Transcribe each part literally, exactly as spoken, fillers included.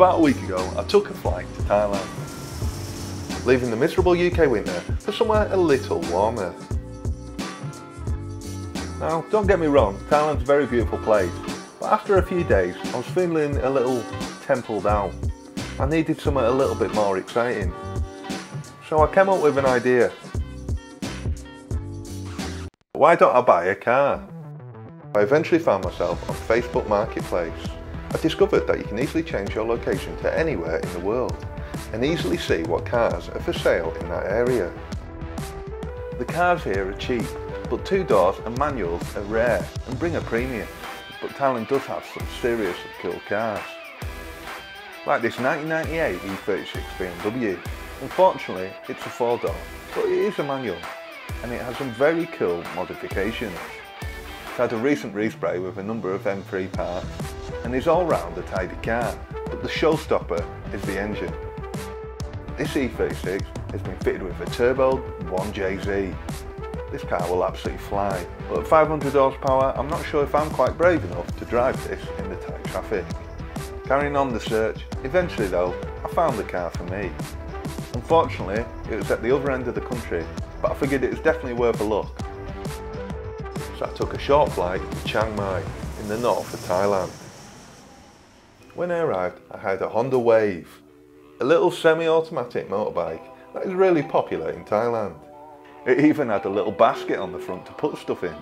about a week ago, I took a flight to Thailand, leaving the miserable U K winter for somewhere a little warmer. Now, don't get me wrong, Thailand's a very beautiful place, but after a few days, I was feeling a little templed out. I needed something a little bit more exciting. So I came up with an idea. Why don't I buy a car? I eventually found myself on Facebook Marketplace. I discovered that you can easily change your location to anywhere in the world and easily see what cars are for sale in that area. The cars here are cheap, but two doors and manuals are rare and bring a premium, but Thailand does have some seriously cool cars. Like this nineteen ninety-eight E thirty-six B M W. Unfortunately, it's a four-door, but it is a manual and it has some very cool modifications. It's had a recent respray with a number of M three parts and is all round a tidy car, but the showstopper is the engine. This E thirty-six has been fitted with a turbo one J Z. This car will absolutely fly, but at five hundred horsepower I'm not sure if I'm quite brave enough to drive this in the tight traffic. Carrying on the search, eventually though, I found the car for me. Unfortunately, it was at the other end of the country, but I figured it was definitely worth a look. So I took a short flight to Chiang Mai in the north of Thailand. When I arrived, I hired a Honda Wave, a little semi-automatic motorbike that is really popular in Thailand. It even had a little basket on the front to put stuff in.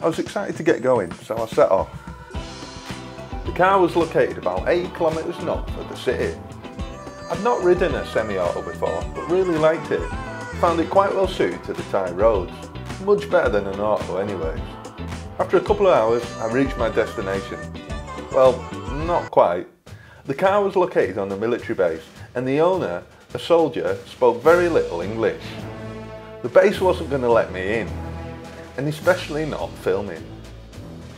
I was excited to get going, so I set off. The car was located about eighty kilometres north of the city. I'd not ridden a semi-auto before, but really liked it. Found it quite well suited to the Thai roads, much better than an auto anyways. After a couple of hours, I reached my destination. Well, not quite. The car was located on a military base, and the owner, a soldier, spoke very little English. The base wasn't going to let me in, and especially not filming.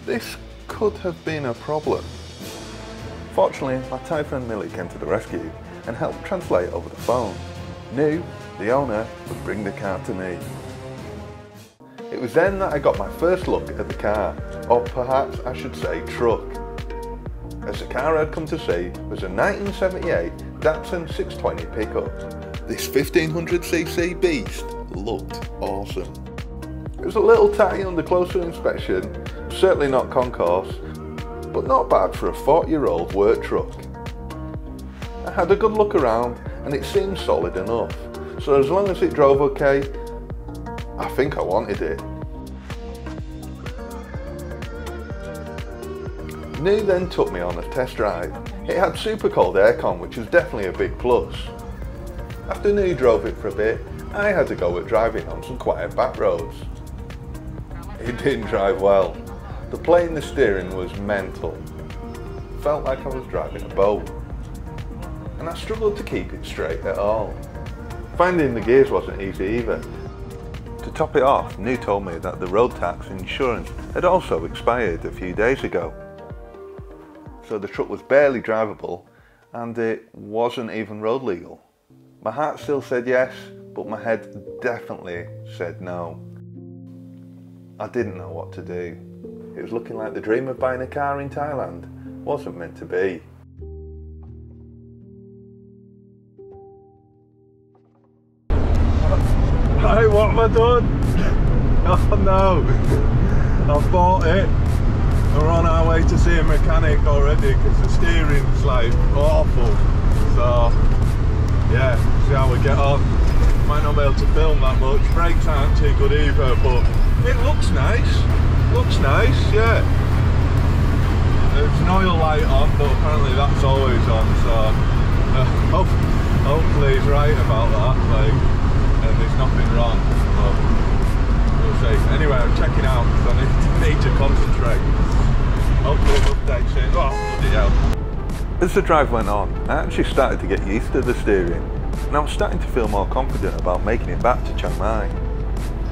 This could have been a problem. Fortunately, my Thai friend Millie came to the rescue and helped translate over the phone. Knew the owner would bring the car to me. It was then that I got my first look at the car, or perhaps I should say truck. As the car I'd come to see was a nineteen seventy-eight Datsun six twenty pickup. This fifteen hundred c c beast looked awesome. It was a little tatty under closer inspection, certainly not concourse, but not bad for a forty year old work truck. I had a good look around and it seemed solid enough, so as long as it drove okay, I think I wanted it. New then took me on a test drive. It had super cold aircon, which was definitely a big plus. After New drove it for a bit, I had to go at driving on some quiet back roads. It didn't drive well. The play in the steering was mental. Felt like I was driving a boat. And I struggled to keep it straight at all. Finding the gears wasn't easy either. To top it off, New told me that the road tax insurance had also expired a few days ago. So the truck was barely drivable and it wasn't even road legal. My heart still said yes, but my head definitely said no. I didn't know what to do. It was looking like the dream of buying a car in Thailand wasn't meant to be. Hey, what have I done? Oh no, I've bought it. We're on our way to see a mechanic already because the steering's like awful. So, yeah, see how we get on. Might not be able to film that much. Brakes aren't too good either, but it looks nice. Looks nice, yeah. There's an oil light on, but apparently that's always on, so uh, hope, hopefully he's right about that, like, and there's nothing wrong, but we'll see. Anyway, I'm checking out because I need, need to concentrate. Hopefully an update soon. Oh, bloody hell. As the drive went on, I actually started to get used to the steering, and I was starting to feel more confident about making it back to Chiang Mai.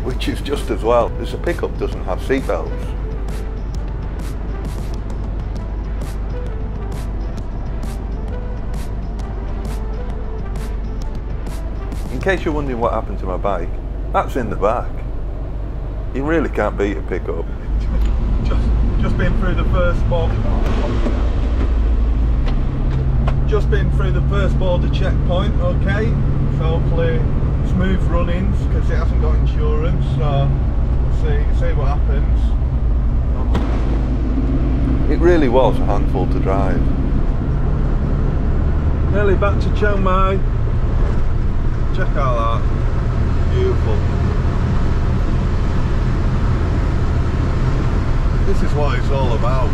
Which is just as well, as the pickup doesn't have seatbelts. In case you're wondering what happened to my bike, that's in the back. You really can't beat a pickup. Just, just been through the first spot. just been through the first border checkpoint, okay, so hopefully smooth run-ins, because it hasn't got insurance, so see, see what happens. It really was a handful to drive. Millie, back to Chiang Mai. Check out that, beautiful. This is what it's all about.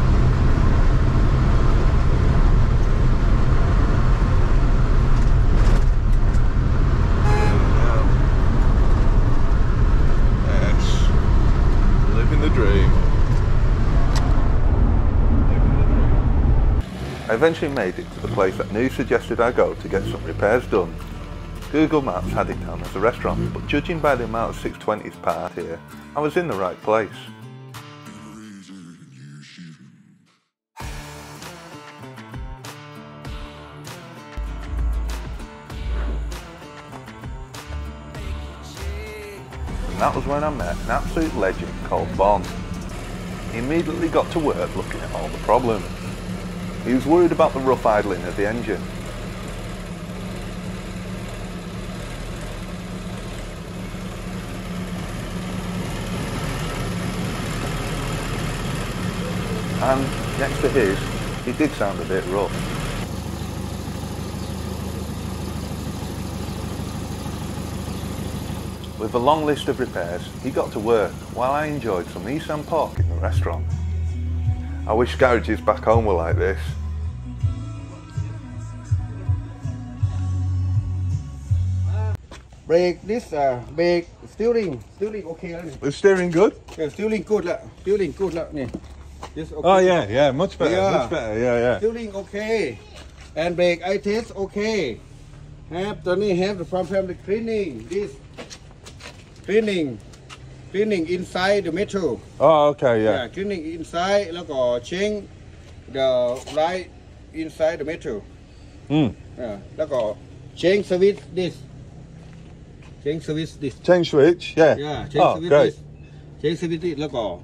I eventually made it to the place that Nu suggested I go to get some repairs done. Google Maps had it down as a restaurant, but judging by the amount of six twenties parked here, I was in the right place. And that was when I met an absolute legend called Bond. He immediately got to work looking at all the problems. He was worried about the rough idling of the engine. And next to his, he did sound a bit rough. With a long list of repairs, he got to work while I enjoyed some Isan pork in the restaurant. I wish garages back home were like this. Brake, this uh, brake, steering, steering okay. Is steering good? Yeah, steering good, la. steering good, la. This okay. Oh yeah, yeah, much better, yeah. much better, yeah, yeah. Steering okay, and brake I test okay. Have Tony have the from family cleaning this, cleaning. Cleaning inside the metal. Oh, okay, yeah. Yeah, cleaning inside, and then change the light inside the metal. Hmm. Yeah, and then change switch this. Change switch this. Change switch, yeah. Yeah, change oh, switch great. this. Change switch this, and then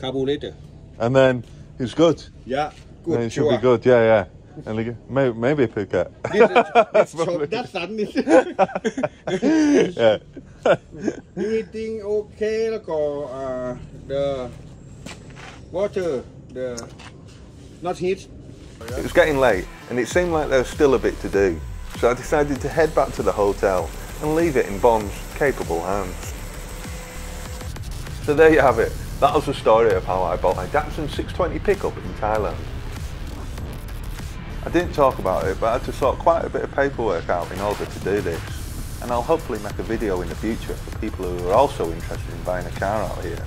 carburetor. And then it's good. Yeah, good. Then it should sure. be good, yeah, yeah. And maybe, maybe a Phuket. That's that Everything okay, and uh, the water, the not heat. It was getting late, and it seemed like there was still a bit to do, so I decided to head back to the hotel and leave it in Bond's capable hands. So there you have it. That was the story of how I bought my Datsun six twenty pickup in Thailand. I didn't talk about it, but I had to sort quite a bit of paperwork out in order to do this, and I'll hopefully make a video in the future for people who are also interested in buying a car out here.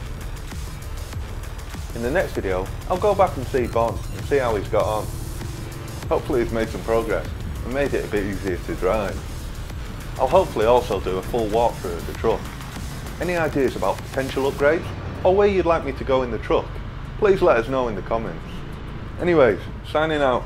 In the next video, I'll go back and see Bond and see how he's got on. Hopefully he's made some progress and made it a bit easier to drive. I'll hopefully also do a full walkthrough of the truck. Any ideas about potential upgrades or where you'd like me to go in the truck, please let us know in the comments. Anyways, signing out.